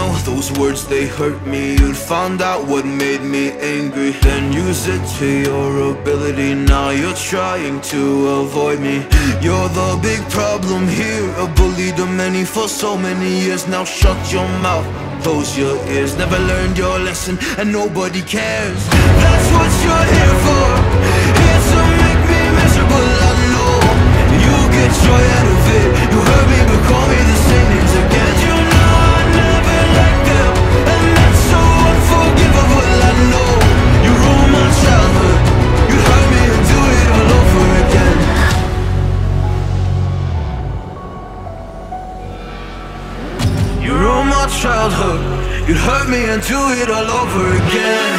know those words, they hurt me. You'd find out what made me angry, then use it to your ability. Now you're trying to avoid me. You're the big problem here, a bully to many for so many years. Now shut your mouth, close your ears. Never learned your lesson and nobody cares. That's what you're here for, here to make me miserable. I know you get joy out of it. You hurt me but call me the same names again. You know I never liked them, and that's so unforgivable. I know you ruined my childhood. You hurt me and do it all over again. You ruined my childhood. You hurt me and do it all over again.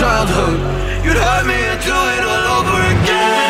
Childhood, you'd hurt me and do it all over again.